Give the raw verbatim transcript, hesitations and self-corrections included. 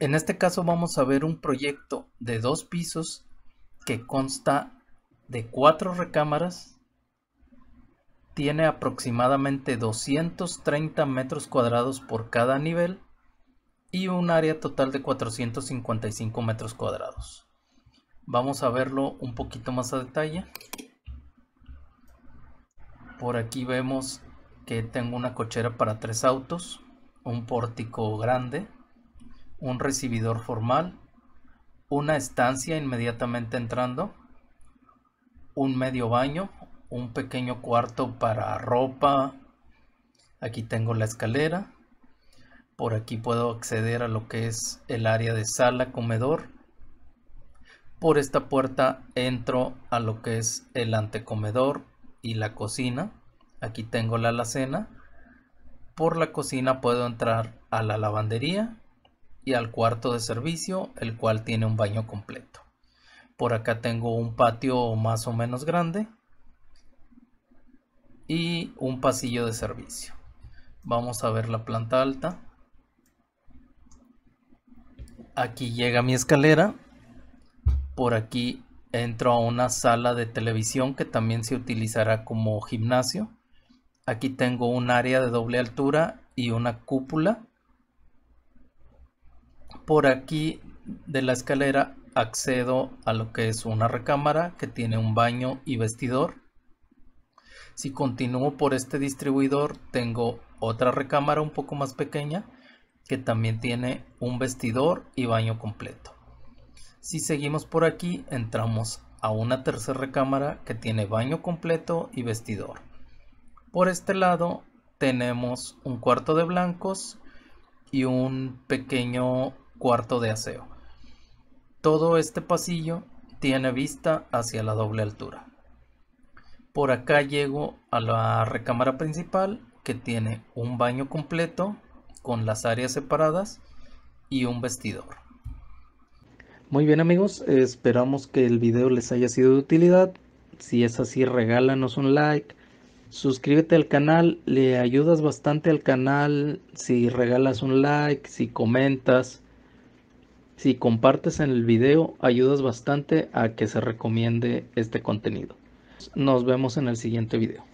En este caso vamos a ver un proyecto de dos pisos que consta de cuatro recámaras, tiene aproximadamente doscientos treinta metros cuadrados por cada nivel y un área total de cuatrocientos cincuenta y cinco metros cuadrados. Vamos a verlo un poquito más a detalle. Por aquí vemos que tengo una cochera para tres autos, un pórtico grande, un recibidor formal, una estancia inmediatamente entrando, un medio baño, un pequeño cuarto para ropa. Aquí tengo la escalera. Por aquí puedo acceder a lo que es el área de sala, comedor. Por esta puerta entro a lo que es el antecomedor y la cocina. Aquí tengo la alacena. Por la cocina puedo entrar a la lavandería y al cuarto de servicio, el cual tiene un baño completo. Por acá tengo un patio más o menos grande y un pasillo de servicio. Vamos a ver la planta alta. Aquí llega mi escalera. Por aquí entro a una sala de televisión que también se utilizará como gimnasio. Aquí tengo un área de doble altura y una cúpula. Por aquí de la escalera accedo a lo que es una recámara que tiene un baño y vestidor. Si continúo por este distribuidor, tengo otra recámara un poco más pequeña que también tiene un vestidor y baño completo. Si seguimos por aquí, entramos a una tercera recámara que tiene baño completo y vestidor. Por este lado tenemos un cuarto de blancos y un pequeño cuarto de aseo. Todo este pasillo tiene vista hacia la doble altura. Por acá llego a la recámara principal que tiene un baño completo con las áreas separadas y un vestidor. Muy bien amigos, esperamos que el video les haya sido de utilidad. Si es así, regálanos un like, suscríbete al canal, le ayudas bastante al canal si regalas un like, si comentas, si compartes en el video, ayudas bastante a que se recomiende este contenido. Nos vemos en el siguiente video.